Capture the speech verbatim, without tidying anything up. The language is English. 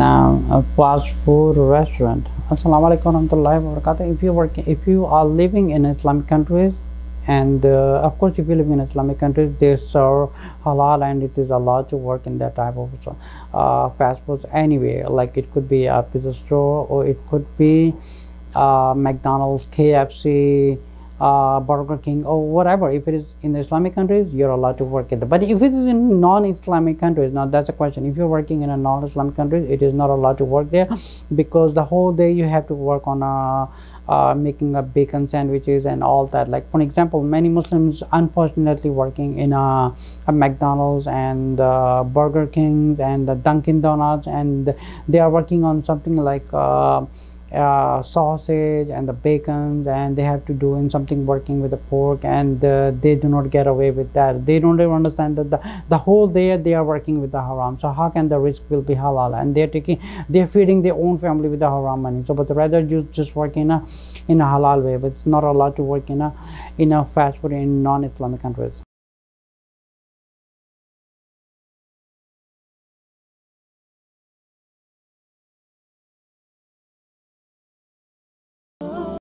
a fast food restaurant. Assalamualaikum warahmatullahi wabarakatuh. If you work, if you are living in Islamic countries, and uh, of course, if you live in Islamic countries, they serve halal, and it is allowed to work in that type of uh, fast food anyway. Like it could be a pizza store, or it could be uh, McDonald's, K F C. Uh, Burger King or whatever. If it is in the Islamic countries, you're allowed to work in the. But if it is in non-Islamic countries, now that's a question. If you're working in a non-Islamic country, it is not allowed to work there, because the whole day you have to work on a, uh, making a bacon sandwiches and all that. Like for example, many Muslims unfortunately working in a, a McDonald's and uh, Burger Kings and the Dunkin Donuts, and they are working on something like. Uh, Uh, sausage and the bacon, and they have to do in something working with the pork, and uh, they do not get away with that. They don't even understand that the, the whole day they are working with the haram. So how can the risk will be halal? And they're taking, they're feeding their own family with the haram money. So but rather you just work in a in a halal way, but it's not allowed to work in a in a fast food in non-Islamic countries.